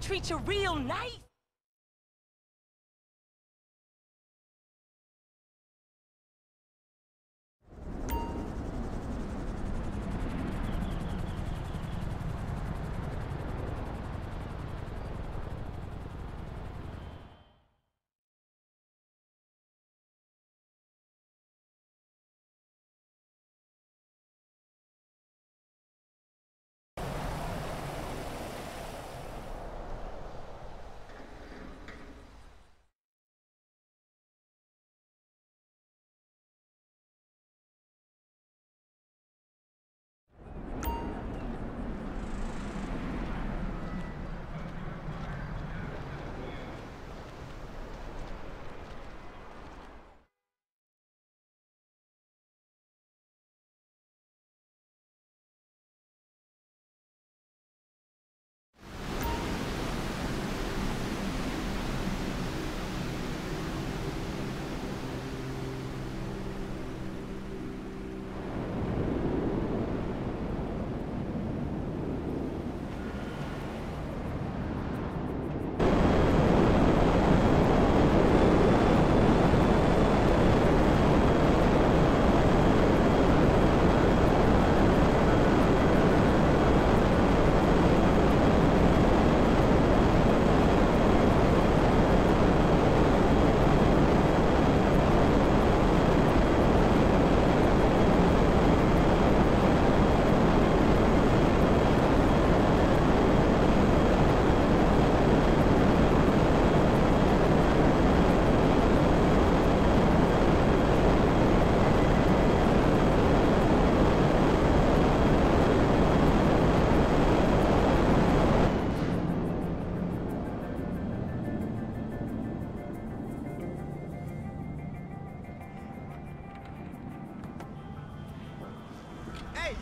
treat you real nice.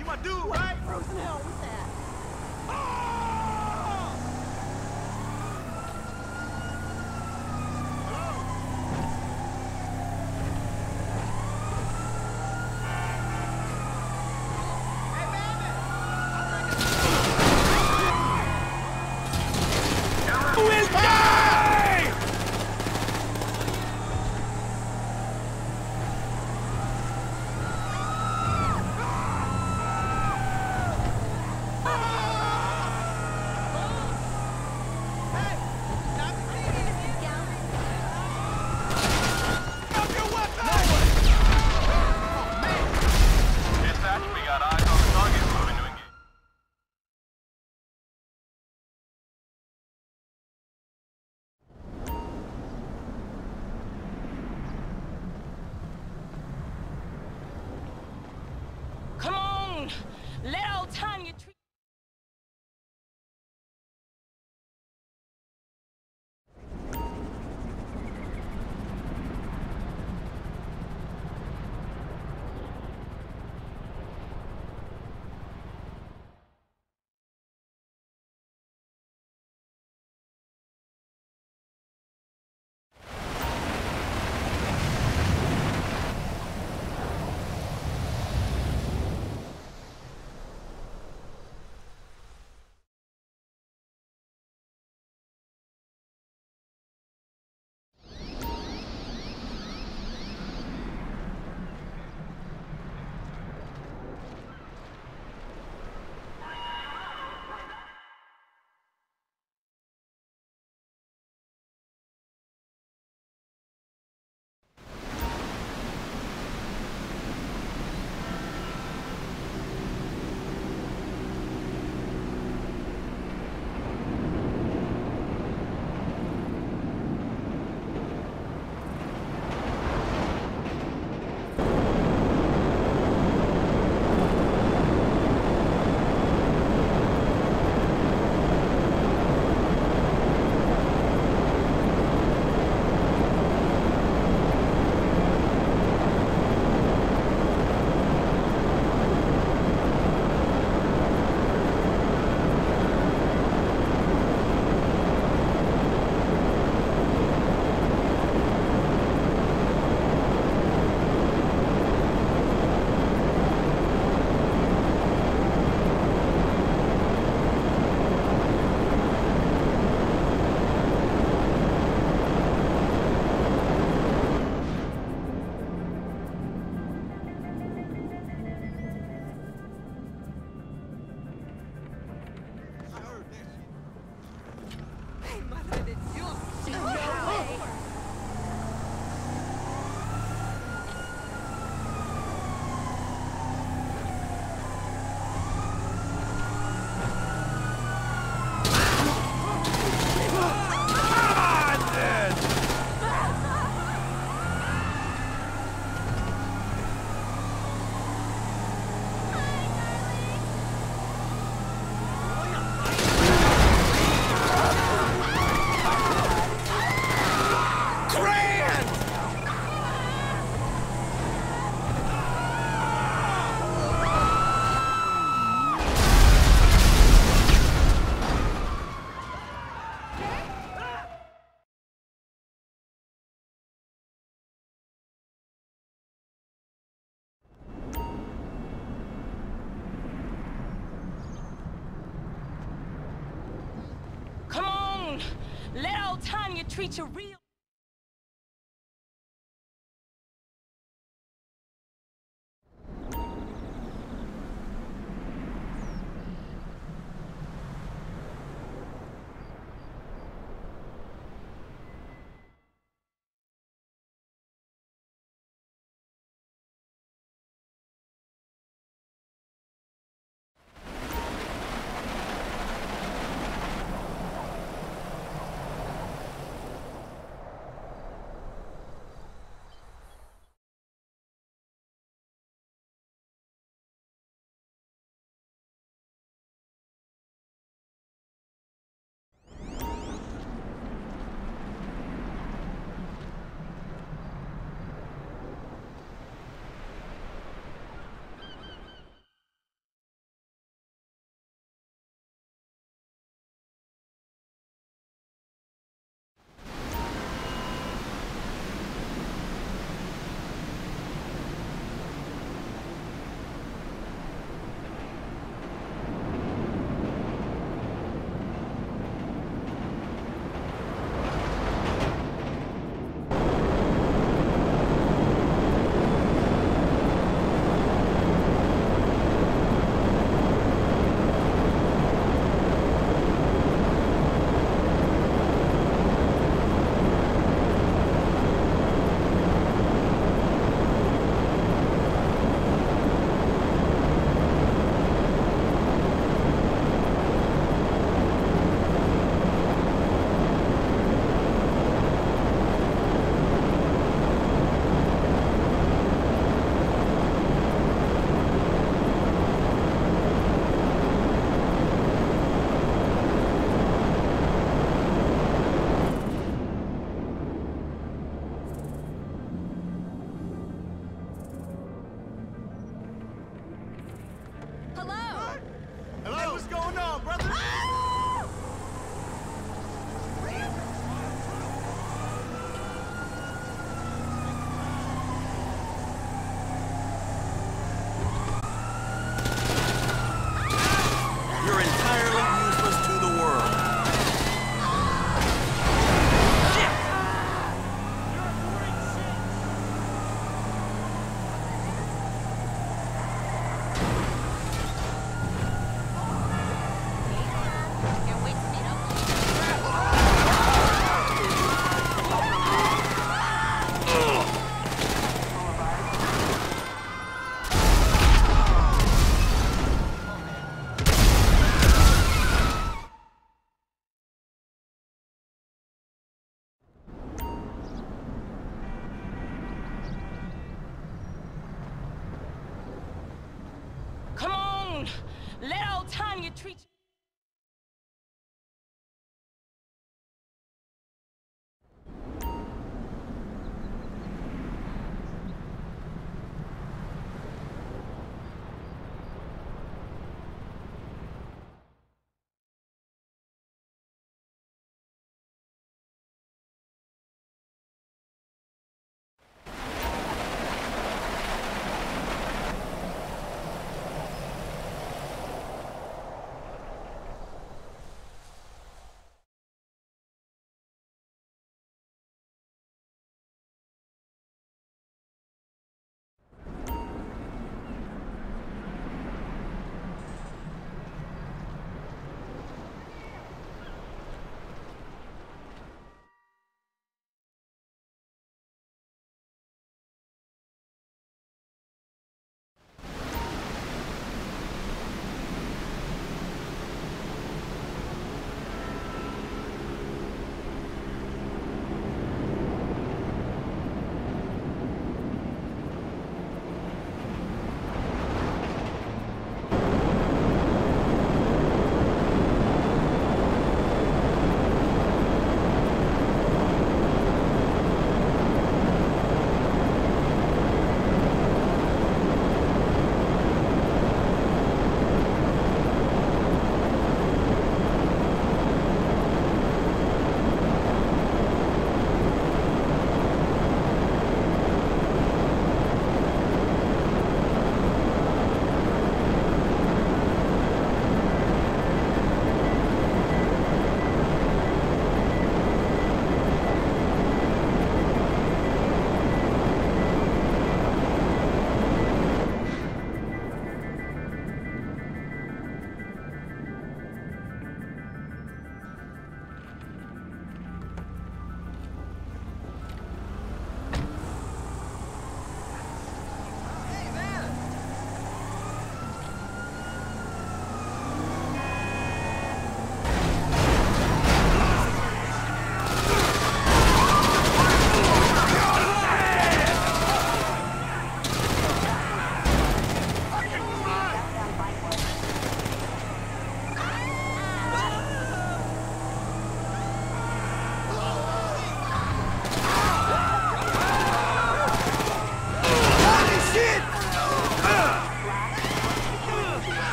You my dude, right? Bruce, no, what's that? Oh! Hey, baby! I'm like a... Who is that? Tanya treats you real. Let old Tanya treat you.